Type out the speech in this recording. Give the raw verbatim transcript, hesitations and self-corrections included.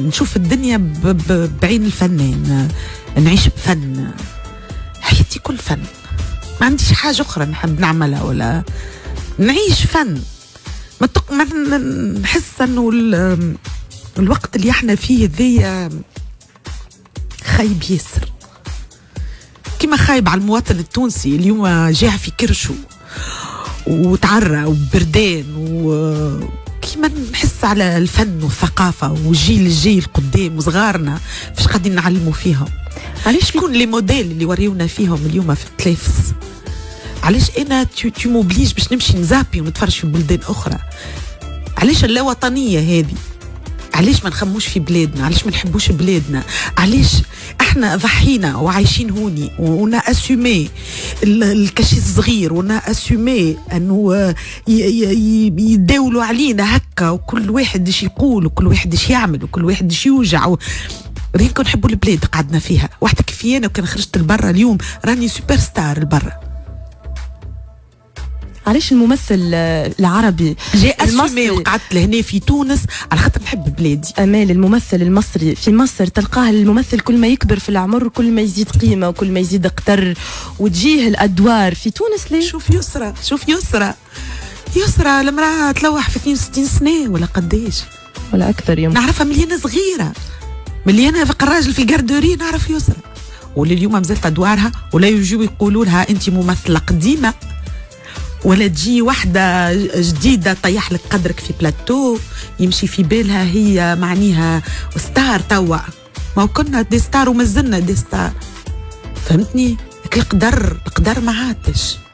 نشوف الدنيا بعين الفنان، نعيش بفن، حياتي كل فن، ما عنديش حاجة أخرى نحب نعملها ولا نعيش فن. ما تق... ما نحس إنه ال... الوقت اللي احنا فيه ذي خايب ياسر، كما خايب على المواطن التونسي. اليوم جاع في كرشو وتعرى وبردان، وكما نحس على الفن والثقافة وجيل الجيل قدام وصغارنا فاش قاعدين نعلموا فيهم. علاش شكون لي موديل اللي وريونا فيهم اليوم في التلفاز؟ علاش انا تو تو موبليج باش نمشي نزابي ونتفرج في بلدان اخرى؟ علاش اللاوطنية هذه؟ علاش ما نخموش في بلادنا؟ علاش ما نحبوش بلادنا؟ علاش احنا ضحينا وعايشين هوني ونا اسومي الكاشي الصغير، ونا اسومي انه يداولوا علينا هكا، وكل واحد اش يقول وكل واحد اش يعمل وكل واحد اش يوجع و... ريك نحبوا البلاد قعدنا فيها. وحده كيفي انا وكان خرجت لبرا اليوم راني سوبر ستار لبرا. علاش الممثل العربي جاي اسمي وقعدت لهنا في تونس على خاطر نحب بلادي؟ امال الممثل المصري في مصر تلقاه الممثل كل ما يكبر في العمر كل ما يزيد قيمه وكل ما يزيد قدر وتجيه الادوار. في تونس ليه؟ شوف يسرى، شوف يسرى يسرى المراه تلوح في اثنين وستين سنه ولا قداش ولا اكثر، يوم نعرفها مليانه صغيره، مليانه في الراجل في الجاردوري. نعرف يسرى ولليوم مازالت ادوارها ولا يجيو يقولوا لها انت ممثله قديمه، ولا تجي وحده جديده طيح لك قدرك في بلاتو يمشي في بالها هي معنيها ستار. توا ما كنا دي ستار ومازلنا دي ستار، فهمتني؟ القدر القدر ما عادش